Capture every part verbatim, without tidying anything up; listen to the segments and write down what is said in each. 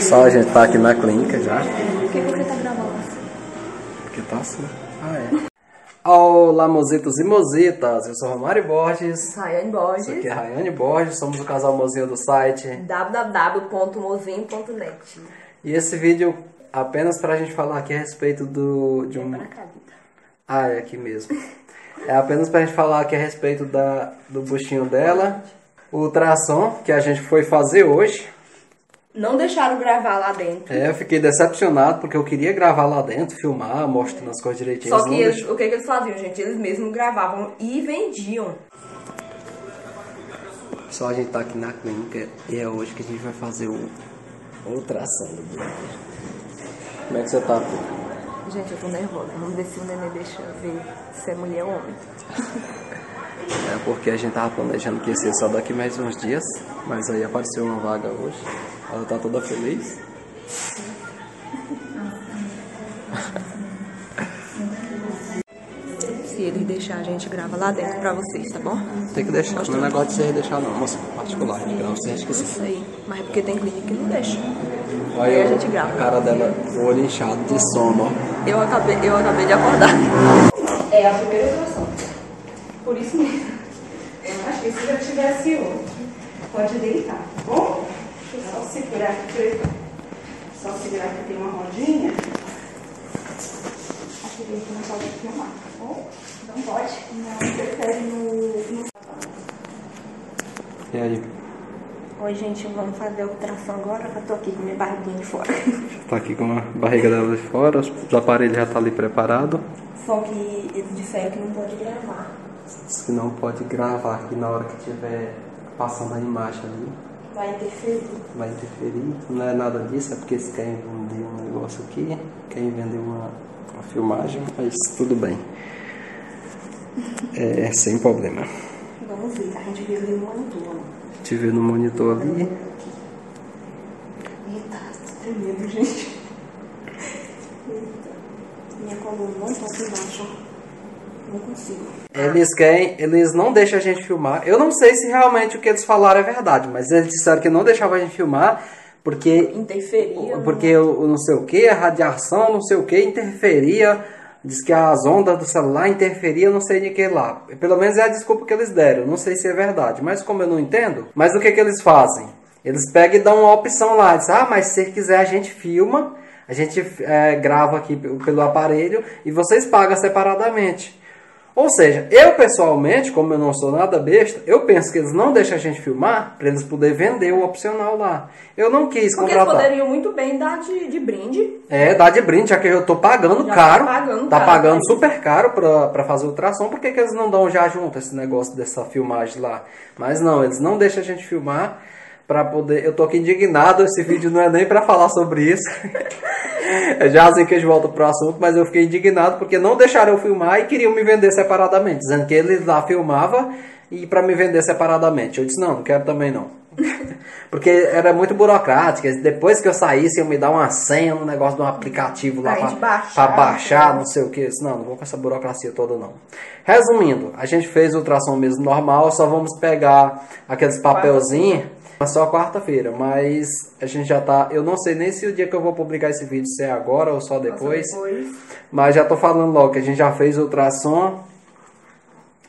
Só a gente tá aqui na clínica já. Por que você tá gravando assim? Porque tá assim. Ah, é. Olá, mozitos e mozitas, eu sou Romário Borges, Rayane Borges, aqui é Rayane Borges, somos o casal Mozinho do site w w w ponto mozim ponto net. E esse vídeo apenas para a gente falar aqui a respeito do... de um... É pra cá, Vitor. Ah, é aqui mesmo. É apenas para a gente falar aqui a respeito da, do buchinho dela, o ultrassom que a gente foi fazer hoje. Não deixaram gravar lá dentro. É, eu fiquei decepcionado porque eu queria gravar lá dentro, filmar, mostrando as coisas direitinho. Só que eles, o que, que eles faziam, gente? Eles mesmos gravavam e vendiam. Só a gente tá aqui na clínica e é hoje que a gente vai fazer o ultrassom do bebê. Como é que você tá, pô? Gente, eu tô nervosa. Vamos ver se o neném deixa ver se é mulher ou homem. É porque a gente tava planejando que ia ser só daqui mais uns dias, mas aí apareceu uma vaga hoje. Ela tá toda feliz. Se eles deixar, a gente grava lá dentro pra vocês, tá bom? Tem que deixar, não é negócio de vocês deixar não, moça particular, a gente grava, vocês esquecem. Isso aí, mas é porque tem clínica que não deixa. Aí, aí a gente grava. A cara dela, o olho inchado de sono. Eu acabei, eu acabei de acordar. É a primeira situação. Por isso mesmo, eu acho que se já tivesse outro, pode deitar, tá bom? Deixa eu só segurar aqui, só segurar que tem uma rodinha. Aqui dentro não pode filmar, tá bom? Não pode, não, prefere no... E aí? Oi, gente, vamos fazer a ultrassom agora, eu tô aqui com minha barriguinha de fora. Tá aqui com a barriga dela de fora, os aparelhos já tá ali preparado. Só que eles disseram que não pode gravar. Diz que não pode gravar, que na hora que tiver passando a imagem ali vai interferir. Vai interferir, não é nada disso, é porque eles querem vender um negócio aqui, querem vender uma, uma filmagem, mas tudo bem. É, sem problema. Vamos ver, a gente vê ali no monitor. A gente vê no monitor ali. Eita, tô tremendo, gente. Eita. Minha coluna não tá aqui embaixo. Não consigo. Eles querem, eles não deixam a gente filmar. Eu não sei se realmente o que eles falaram é verdade, mas eles disseram que não deixavam a gente filmar porque interferia, porque o não sei o que, a radiação, não sei o que, interferia. Diz que as ondas do celular interferia, não sei de que lá. Pelo menos é a desculpa que eles deram. Não sei se é verdade, mas como eu não entendo, mas o que que eles fazem? Eles pegam e dão uma opção lá, diz, ah, mas se quiser a gente filma, a gente é, grava aqui pelo aparelho e vocês pagam separadamente. Ou seja, eu pessoalmente, como eu não sou nada besta, eu penso que eles não deixam a gente filmar para eles poderem vender o opcional lá. Eu não quis contratar. Porque eles poderiam muito bem dar de, de brinde. É, dar de brinde, já que eu tô pagando já caro. Tá pagando, tá caro, pagando mas... super caro para fazer ultrassom. Por que que eles não dão já junto esse negócio dessa filmagem lá? Mas não, eles não deixam a gente filmar para poder... Eu tô aqui indignado, esse vídeo não é nem para falar sobre isso. Já assim que a gente volta pro assunto, mas eu fiquei indignado porque não deixaram eu filmar e queriam me vender separadamente, dizendo que eles lá filmavam e para me vender separadamente. Eu disse, não, não quero também não. Porque era muito burocrático. Depois que eu saísse, eu me dar uma senha no negócio de um aplicativo lá para baixar, baixar, não sei o que. Eu disse, não, não vou com essa burocracia toda não. Resumindo, a gente fez o ultrassom mesmo normal, só vamos pegar aqueles papelzinhos... Só quarta-feira, mas a gente já tá... Eu não sei nem se o dia que eu vou publicar esse vídeo, se é agora ou só depois, depois. Mas já tô falando logo que a gente já fez ultrassom.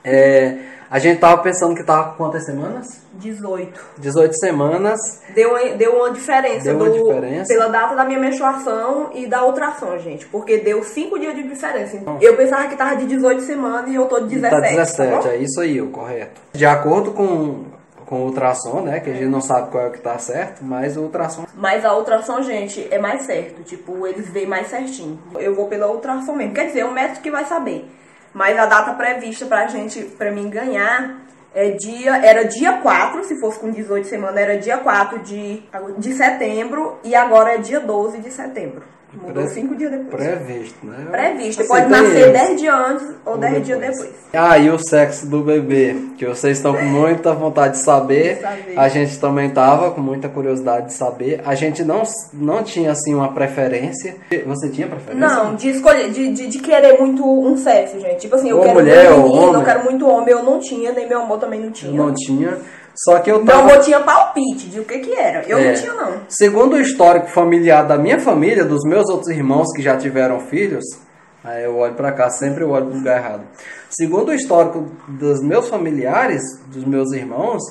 É, a gente tava pensando que tava com quantas semanas? dezoito. dezoito semanas. Deu, deu uma diferença. Deu uma do, diferença. Pela data da minha menstruação e da ultrassom, gente. Porque deu cinco dias de diferença. Então, eu pensava que tava de dezoito semanas e eu tô de dezessete. Tá dezessete, tá, é isso aí, o correto. De acordo com... Com o ultrassom, né? Que a gente não sabe qual é o que tá certo, mas o ultrassom... Mas a ultrassom, gente, é mais certo. Tipo, eles veem mais certinho. Eu vou pela ultrassom mesmo. Quer dizer, é o médico que vai saber. Mas a data prevista pra gente, pra mim ganhar, é dia... Era dia quatro, se fosse com dezoito semanas, era dia quatro de, de setembro. E agora é dia doze de setembro. Mudou cinco dias depois. Previsto, né? Previsto. Assim, pode nascer dez dias antes ou dez dias depois. Ah, e o sexo do bebê, que vocês estão com muita vontade de saber. saber. A gente também tava com muita curiosidade de saber. A gente não, não tinha, assim, uma preferência. Você tinha preferência? Não, de escolher, de, de, de querer muito um sexo, gente. Tipo assim, eu ou quero mulher, muito menino, eu quero muito homem. Eu não tinha, nem meu amor também não tinha. Eu não tinha. Só que eu tava... Não, eu tinha palpite de o que que era. Eu é. não tinha, não. Segundo o histórico familiar da minha família, dos meus outros irmãos que já tiveram filhos... Aí eu olho pra cá, sempre eu olho pro lugar errado. Segundo o histórico dos meus familiares, dos meus irmãos...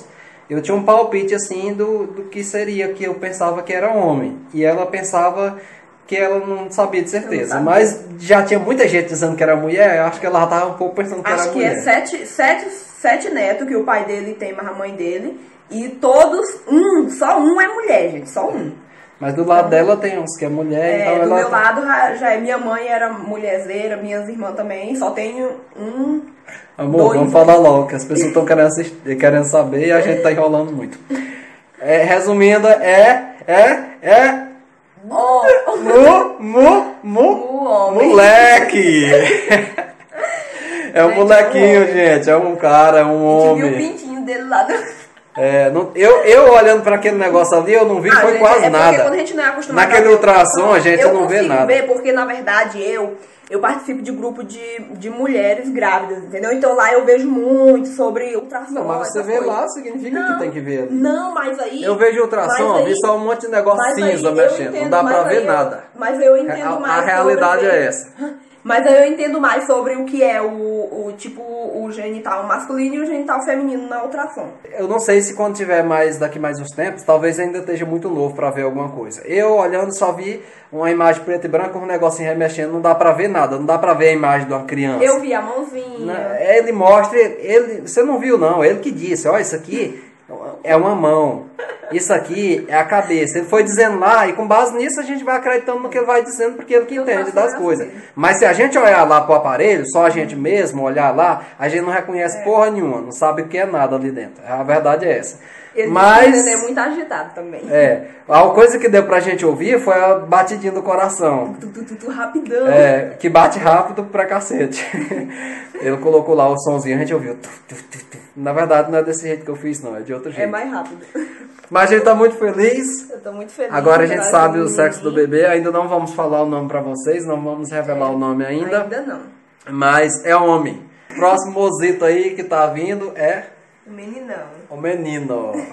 Eu tinha um palpite, assim, do, do que seria, que eu pensava que era homem. E ela pensava que ela não sabia de certeza. Sabia. Mas já tinha muita gente dizendo que era mulher, eu acho que ela já estava um pouco pensando que acho era que mulher. Acho que é sete, sete, sete netos que o pai dele tem, mas a mãe dele. E todos, um, só um é mulher, gente, só um. Mas do lado dela tem uns que é mulher. É, então do ela... meu lado já é, minha mãe era mulherzeira, minhas irmãs também, só tenho um... Amor, dois. Vamos falar logo, que as pessoas estão querendo, querendo saber e a gente tá enrolando muito. É, resumindo, é, é, é... Oh. Mu, mu, mu, mu moleque! É um gente, molequinho, um gente, é um cara, é um homem. A gente viu o pintinho dele lá do... É, não, eu, eu olhando para aquele negócio ali, eu não vi, ah, foi gente, quase é nada. Quando a gente não é acostumado naquele ultrassom, a gente eu não vê nada. Eu ver, porque na verdade eu, eu participo de grupo de, de mulheres grávidas, entendeu? Então lá eu vejo muito sobre ultrassom. Não, mas você vê coisa. Lá, significa não, que tem que ver. Não, mas aí... Eu vejo ultrassom, aí, vi só um monte de negócio cinza mexendo, entendo, não dá para ver eu, nada. Mas eu entendo a, mais. A realidade é essa. Mas aí eu entendo mais sobre o que é o, o tipo o genital masculino e o genital feminino na ultrassom. Eu não sei se quando tiver mais daqui mais uns tempos, talvez ainda esteja muito novo para ver alguma coisa. Eu olhando só vi uma imagem preta e branca, um negocinho remexendo, não dá para ver nada, não dá para ver a imagem de uma criança. Eu vi a mãozinha. Ele mostra, ele, você não viu não, ele que disse, ó, isso aqui é uma mão. Isso aqui é a cabeça. Ele foi dizendo lá e com base nisso a gente vai acreditando no que ele vai dizendo porque ele que entende das coisas. Mas se a gente olhar lá pro aparelho, só a gente mesmo olhar lá, a gente não reconhece é. porra nenhuma, não sabe o que é nada ali dentro. A verdade é essa. Ele mas é muito agitado também. É. A coisa que deu pra gente ouvir foi a batidinha do coração. Tu, tu, tu, tu, rapidão. É, que bate rápido pra cacete. Ele colocou lá o sonzinho, a gente ouviu. Tu, tu, tu, tu. Na verdade não é desse jeito que eu fiz não, é de outro jeito. É mais rápido. Mas a gente tá muito feliz. Eu tô muito feliz. Agora a gente sabe o sexo do bebê. Ainda não vamos falar o nome pra vocês, não vamos revelar é, o nome ainda. Ainda não. Mas é homem. O próximo mozito aí que tá vindo é... O meninão. O menino.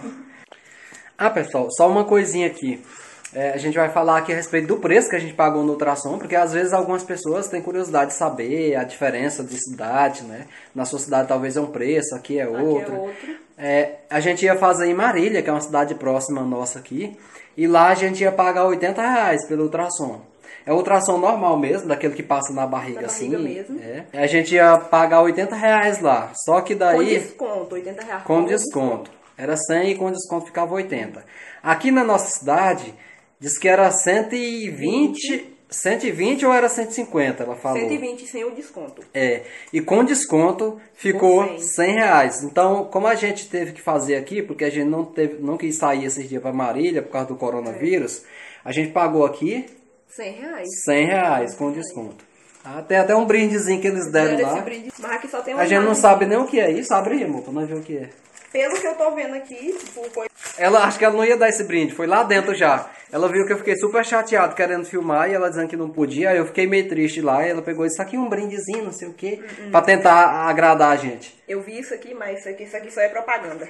Ah, pessoal, só uma coisinha aqui. É, a gente vai falar aqui a respeito do preço que a gente pagou no ultrassom, porque às vezes algumas pessoas têm curiosidade de saber a diferença de cidade, né? Na sua cidade talvez é um preço, aqui é outro. Aqui é outro. É, a gente ia fazer em Marília, que é uma cidade próxima nossa aqui, e lá a gente ia pagar oitenta reais pelo ultrassom. É o ultrassom normal mesmo, daquele que passa na barriga, na barriga assim. Mesmo. É. A gente ia pagar oitenta reais lá. Só que daí... Com desconto, oitenta reais. Com desconto. Era cem e com desconto ficava oitenta. Aqui na nossa cidade, diz que era cento e vinte... cento e vinte ou era cento e cinquenta, ela falou. cento e vinte sem o desconto. É. E com desconto ficou com cem reais. Então, como a gente teve que fazer aqui, porque a gente não, teve, não quis sair esses dias para Marília por causa do coronavírus, é. a gente pagou aqui... cem reais. cem reais com desconto. Ah, tem até um brindezinho que eles deram lá. Esse brinde, mas aqui só tem uma a gente não margem. Sabe nem o que é isso. Abre aí, amor, pra nós ver o que é. Pelo que eu tô vendo aqui, tipo, foi... Ela, acho que ela não ia dar esse brinde, foi lá dentro já. Ela viu que eu fiquei super chateado querendo filmar e ela dizendo que não podia. Aí eu fiquei meio triste lá e ela pegou isso aqui, um brindezinho, não sei o que, uhum. pra tentar agradar a gente. Eu vi isso aqui, mas isso aqui, isso aqui só é propaganda.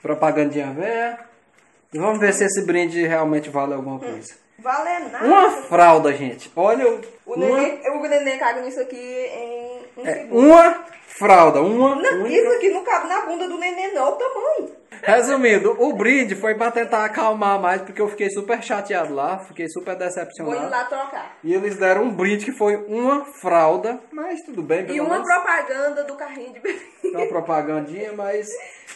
Propagandinha velha. E vamos ver se esse brinde realmente vale alguma coisa. Hum. Vale nada. Uma fralda, gente. Olha o... O neném, uma... o neném caga nisso aqui em um é, segundo. Uma fralda. Uma, não, uma... Isso aqui não cabe na bunda do neném, não. O tamanho. Resumindo, o brinde foi pra tentar acalmar mais, porque eu fiquei super chateado lá. Fiquei super decepcionado. Vou ir lá trocar. E eles deram um brinde que foi uma fralda, mas tudo bem. E uma menos. propaganda do carrinho de bebê. Uma propagandinha, mas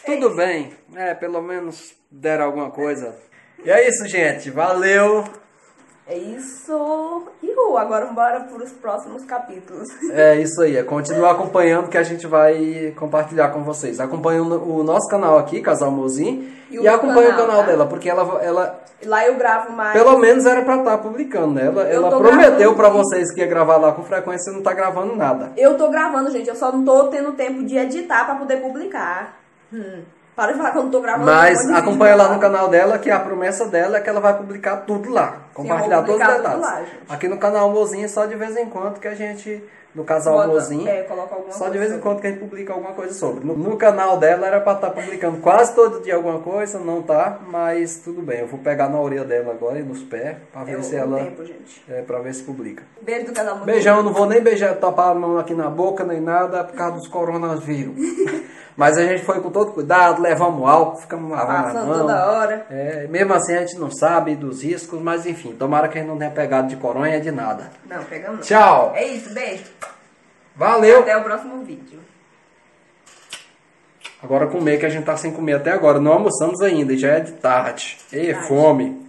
tudo é bem. É, pelo menos deram alguma coisa. E é isso, gente. Valeu. É isso. Iu, agora bora para os próximos capítulos. É isso aí. É continuar acompanhando que a gente vai compartilhar com vocês. Acompanhando o nosso canal aqui, Casal Mozim. E, e acompanha o canal dela, porque ela, ela... Lá eu gravo mais... Pelo menos era pra estar publicando, né? Ela, ela prometeu pra vocês que ia gravar lá com frequência e não tá gravando nada. Eu tô gravando, gente. Eu só não tô tendo tempo de editar pra poder publicar. Hum. Para de falar que eu não tô gravando. Mas acompanha lá no canal dela, que a promessa dela é que ela vai publicar tudo lá. Compartilhar todos os detalhes. Aqui no canal Mozinho, só de vez em quando que a gente do casal Mozim. É, coloca alguma Só coisa de vez em quando que a gente publica alguma coisa sobre. No, no canal dela era pra estar tá publicando quase todo dia alguma coisa, não tá, mas tudo bem. Eu vou pegar na orelha dela agora e nos pés pra ver é, se ela... Tempo, gente. É, pra ver se publica. Beijo do canal Mozim. Beijão, eu não vou nem beijar, tapar a mão aqui na boca, nem nada, por causa dos coronavírus. Mas a gente foi com todo cuidado, levamos álcool, ficamos lavando Passando a mão. toda hora. É, mesmo assim a gente não sabe dos riscos, mas enfim, tomara que a gente não tenha pegado de coronha de nada. Não, pegamos não. Tchau. É isso, beijo. Valeu. Até o próximo vídeo. Agora comer, que a gente tá sem comer até agora. Não almoçamos ainda, já é de tarde. E fome.